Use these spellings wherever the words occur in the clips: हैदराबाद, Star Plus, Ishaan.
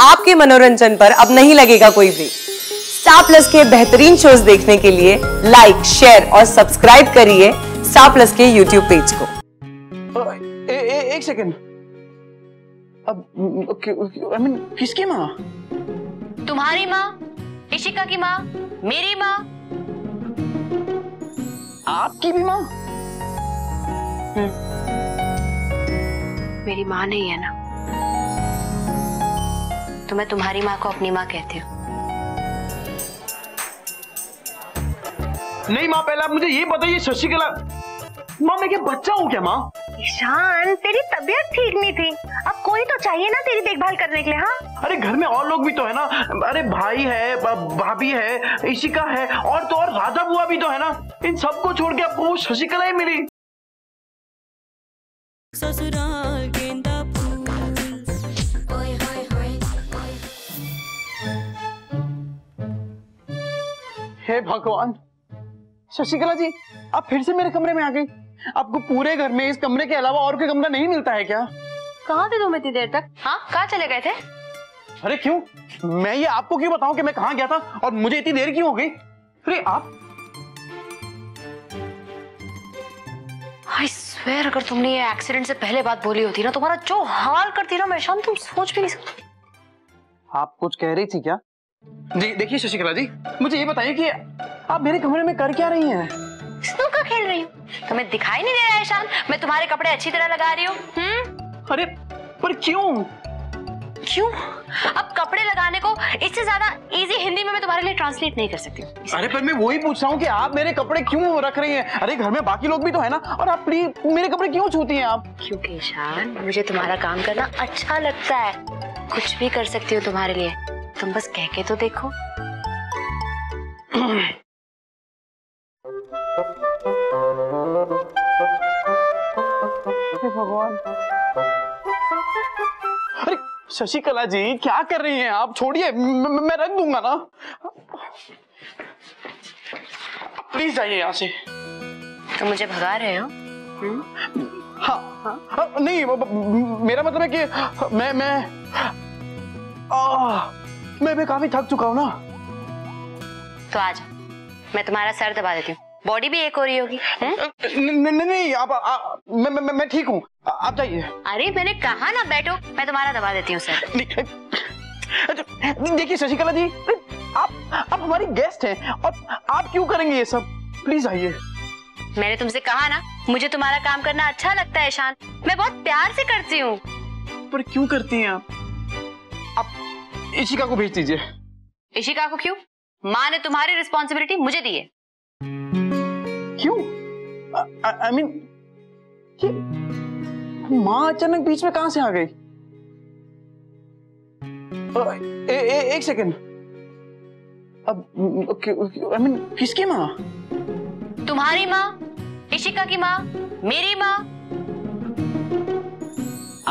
आपके मनोरंजन पर अब नहीं लगेगा कोई ब्रेक। स्टार प्लस के बेहतरीन शोज देखने के लिए लाइक, शेयर और सब्सक्राइब करिए स्टार प्लस के यूट्यूब पेज को। एक सेकेंड, अब किसकी माँ? तुम्हारी माँ, इशिका की माँ, मेरी माँ, आपकी भी माँ? मेरी माँ नहीं है ना, तो मैं तुम्हारी माँ को अपनी माँ कहती हूँ। नहीं माँ, पहले आप मुझे ये बताइए शशिकला माँ, मैं क्या बच्चा हूँ क्या माँ? ईशान, तेरी तबीयत ठीक नहीं थी, अब कोई तो चाहिए ना तेरी देखभाल करने के लिए। हाँ, अरे घर में और लोग भी तो है ना, अरे भाई है, भाभी है, इशिका है, और तो और राधा बुआ भी तो है ना। इन सबको छोड़ के आपको वो शशिकला ही मिली। हे भगवान, शशिकला जी आप फिर से मेरे कमरे में आ गई। आपको पूरे घर में इस कमरे के अलावा और कोई कमरा नहीं मिलता है क्या? कहाँ थे तुम इतनी देर तक? हाँ, कहाँ चले गए थे? अरे क्यों, मैं ये आपको क्यों बताऊं कि मैं कहाँ गया था और मुझे इतनी देर क्यों हो गई? अरे आप, I swear, अगर तुमने ये एक्सीडेंट से पहले बात बोली होती ना, तुम्हारा जो हाल करती ना मैं, शाम तुम सोच भी नहीं सकती। आप कुछ कह रही थी क्या? देखिए शशिकला जी, मुझे ये बताइए कि आप मेरे कमरे में कर क्या रही हैं? स्नूकर खेल रही हूँ। तुम्हें दिखाई नहीं दे रहा है ईशान, मैं तुम्हारे कपड़े अच्छी तरह लगा रही हूँ। अरे पर क्यों? क्यों? अब कपड़े लगाने को इससे ज्यादा इजी हिंदी में मैं तुम्हारे लिए ट्रांसलेट नहीं कर सकती। अरे पर मैं वही पूछ रहा हूँ कि आप मेरे कपड़े क्यों रख रही हैं? अरे घर में बाकी लोग भी तो है ना, और आप प्लीज मेरे कपड़े क्यों छूती हैं आप? क्योंकि ईशान, मुझे तुम्हारा काम करना अच्छा लगता है, कुछ भी कर सकती हूँ तुम्हारे लिए, तुम बस कह के तो देखो। भगवान, अरे शशिकला जी क्या कर रही हैं आप? छोड़िए, मैं रख दूंगा ना, प्लीज आइए यहाँ से। तुम मुझे भगा रहे हो? हाँ, हाँ, हाँ, नहीं मेरा मतलब है कि मैं काफी थक चुका हूँ ना, तो आज मैं तुम्हारा सर दबा देती हूँ, बॉडी भी एक हो रही होगी। नहीं, आप मैं ठीक हूँ, आप जाइए। अरे मैंने कहा ना बैठो, मैं तुम्हारा दबा देती हूँ सर। देखिए शशिकला जी, आप हमारी गेस्ट हैं और आप क्यों करेंगे ये सब, प्लीज आइए। मैंने तुमसे कहा ना मुझे तुम्हारा काम करना अच्छा लगता है ईशान, मैं बहुत प्यार से करती हूँ। पर क्यों करती है आप? इशिका को भेज दीजिए। इशिका को क्यों? माँ ने तुम्हारी रिस्पॉन्सिबिलिटी मुझे दी है। क्यों? I mean, माँ अचानक बीच में कहां से आ गई? एक सेकेंड, अब किसकी माँ? तुम्हारी माँ, इशिका की माँ, मेरी माँ,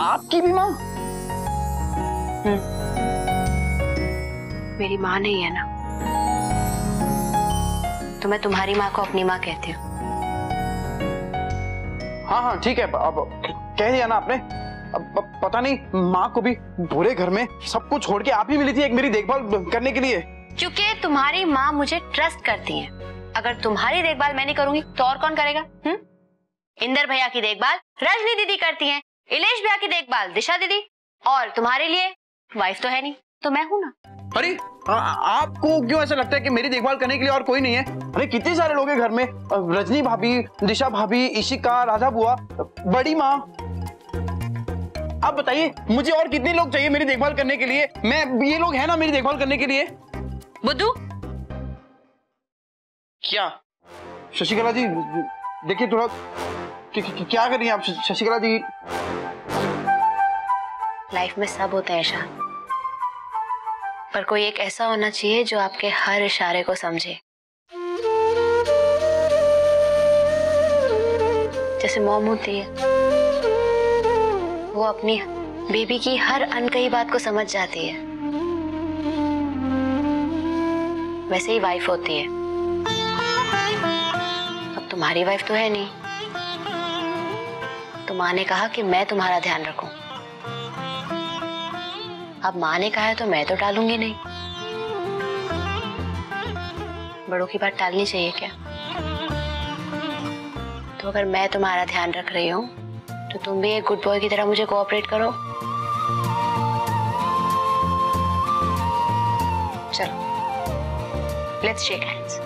आपकी भी माँ? मेरी माँ नहीं है ना, तो मैं तुम्हारी माँ को अपनी माँ कहती हूँ। हाँ हाँ ठीक है, अब कह दिया ना आपने। अब पता नहीं माँ को भी पूरे घर में सबको छोड़ के आप ही मिली थी एक मेरी देखभाल करने के लिए। क्योंकि तुम्हारी माँ मुझे ट्रस्ट करती है, अगर तुम्हारी देखभाल मैं नहीं करूंगी तो और कौन करेगा? इंदर भैया की देखभाल रजनी दीदी करती है, इलेश भैया की देखभाल दिशा दीदी, और तुम्हारे लिए वाइफ तो है नहीं, तो मैं हूँ ना। अरे आपको क्यों ऐसा लगता है कि मेरी देखभाल करने के लिए और कोई नहीं है? अरे कितने सारे लोग हैं घर में, रजनी भाभी, दिशा भाभी, इशिका, राधा बुआ, बड़ी माँ। आप बताइए मुझे और कितने लोग चाहिए मेरी देखभाल करने के लिए? मैं ये लोग हैं ना मेरी देखभाल करने के लिए। बुद्धू, क्या शशिकला जी देखिए थोड़ा, क्या कर रही हैं आप शशिकला जी? लाइफ में सब होता है ईशान, पर कोई एक ऐसा होना चाहिए जो आपके हर इशारे को समझे, जैसे मॉम होती है, वो अपनी बेबी की हर अनकही बात को समझ जाती है, वैसे ही वाइफ होती है। अब तुम्हारी वाइफ तो है नहीं, तो माँ ने कहा कि मैं तुम्हारा ध्यान रखूं, अब माँ ने कहा है तो मैं तो टालूंगी नहीं। बड़ों की बात टालनी चाहिए क्या? तो अगर मैं तुम्हारा ध्यान रख रही हूँ तो तुम भी एक गुड बॉय की तरह मुझे कोऑपरेट करो। चलो, लेट्स शेक हैंड्स।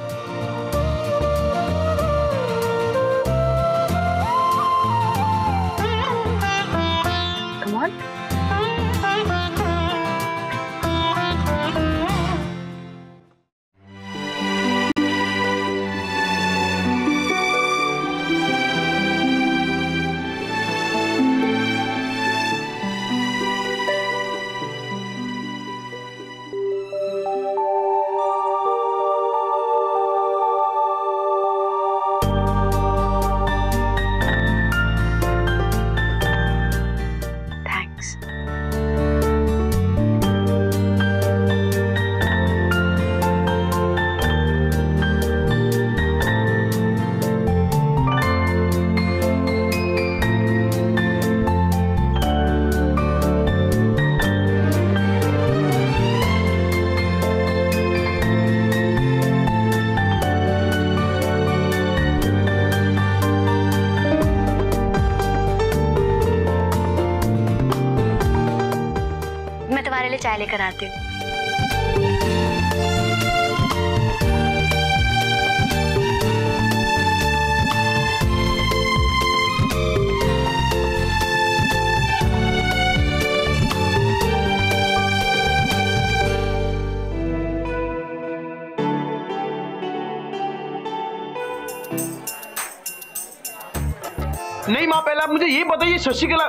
चाय लेकर आती हूँ। नहीं माँ, पहले आप मुझे ये बताइए शशिकला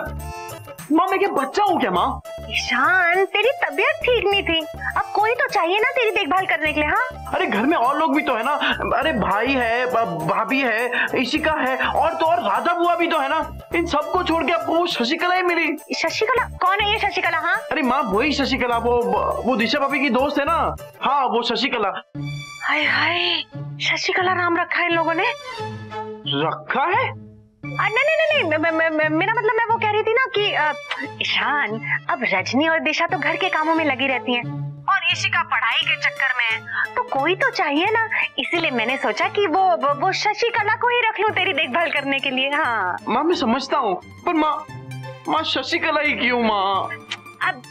माँ मैं क्या बच्चा हूँ क्या माँ? ईशान, तेरी तबीयत ठीक नहीं थी, अब कोई तो चाहिए ना तेरी देखभाल करने के लिए। हाँ, अरे घर में और लोग भी तो है ना, अरे भाई है, भाभी है, ईशिका है, और तो और राधा बुआ भी तो है ना। इन सबको छोड़ के आपको वो शशिकला ही मिली। शशिकला कौन है ये शशिकला? हाँ अरे माँ वही शशिकला, वो दिशा भाभी की दोस्त है ना। हाँ वो शशिकला। हाय हाय, शशिकला नाम रखा है इन लोगों ने। रखा है? नहीं नहीं, मेरा मतलब मैं वो कह रही थी ना कि ईशान, अब रजनी और दिशा तो घर के कामों में लगी रहती हैं और ईशिका पढ़ाई के चक्कर में है, तो कोई तो चाहिए ना, इसीलिए मैंने सोचा कि वो शशिकला को ही रख लूं तेरी देखभाल करने के लिए। हाँ माँ मैं समझता हूँ, पर माँ शशिकला ही क्यों माँ? अब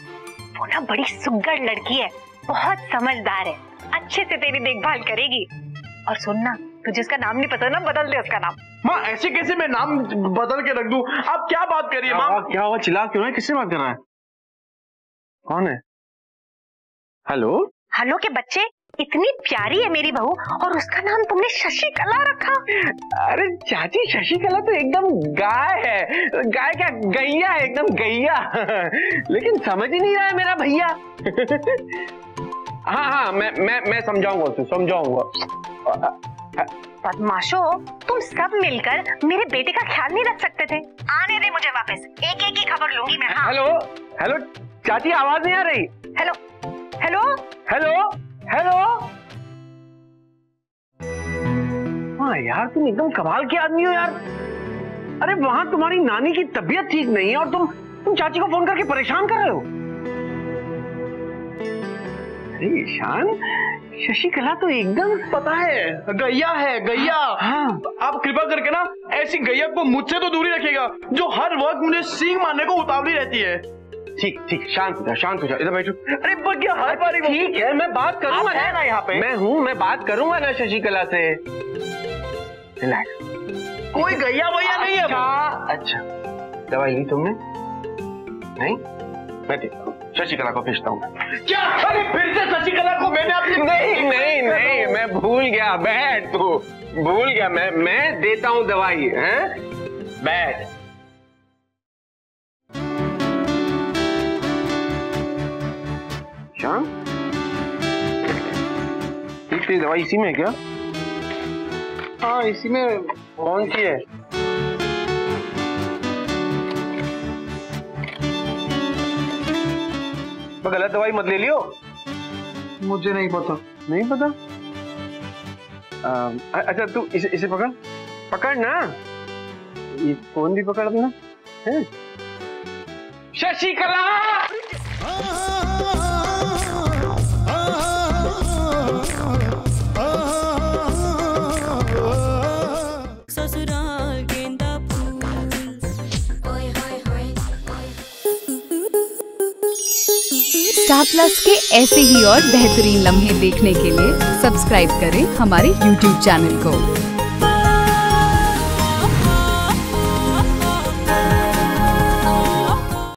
वो ना बड़ी सुग्गड़ लड़की है, बहुत समझदार है, अच्छे से तेरी देखभाल करेगी। और सुनना, तुझे इसका नाम नहीं पता ना, बदल दे उसका नाम। माँ ऐसे कैसे मैं नाम बदल के रख दूं? आप क्या बात कर रही है माँ? क्या हुआ, चिल्ला क्यों रहे? किससे बात कर रहा है? कौन है? हेलो हेलो के बच्चे, इतनी प्यारी है मेरी बहू और उसका नाम तुमने शशिकला रखा? अरे चाची, शशिकला तो एकदम गाय है, गाय क्या गैया है, एकदम गैया। लेकिन समझ ही नहीं रहा है मेरा भैया। हाँ, मैं समझाऊंगा। बदमाशो, तुम सब मिलकर मेरे बेटे का ख्याल नहीं रख सकते थे। आने दे मुझे वापस, एक एक ही खबर लूंगी मैं। हाँ। हेलो हेलो चाची, आवाज नहीं आ रही। Hello hello hello hello. हाँ यार, तुम एकदम कमाल के आदमी हो यार। अरे वहाँ तुम्हारी नानी की तबीयत ठीक नहीं है और तुम चाची को फोन करके परेशान कर रहे हो। अरे ईशान, शशिकला तो एकदम पता है गैया है, गैया। हाँ। आप कृपा करके ना ऐसी गैया को मुझसे तो दूरी रखिएगा, जो हर वक्त मुझे सींग मारने को उतावली रहती है। ठीक ठीक, शांत हो जाओ, इधर बैठो। अरे बगिया हर बार ठीक है, मैं बात करूंगा है ना, यहाँ पे मैं हूँ, मैं बात करूंगा ना शशिकला से। रिलैक्स, कोई गैया वैया नहीं है। अच्छा, दवाई ली तुमने? नहीं, मैं देखता हूँ, शशिकला को भेजता हूँ। क्या? अरे फिर से शशिकला को मैंने अपनी नहीं, मैं भूल गया। बैठ, तू भूल गया। मैं देता हूँ दवाई, हैं? बैठ। शाम, तेरी दवाई इसी में है क्या? हाँ इसी में। कौन सी है? गलत दवाई मत ले लियो। मुझे नहीं पता। नहीं पता? अच्छा तू इसे पकड़ ना, ये फोन भी पकड़ अपना। शशिकला। स्टार प्लस के ऐसे ही और बेहतरीन लम्हे देखने के लिए सब्सक्राइब करें हमारे YouTube चैनल को।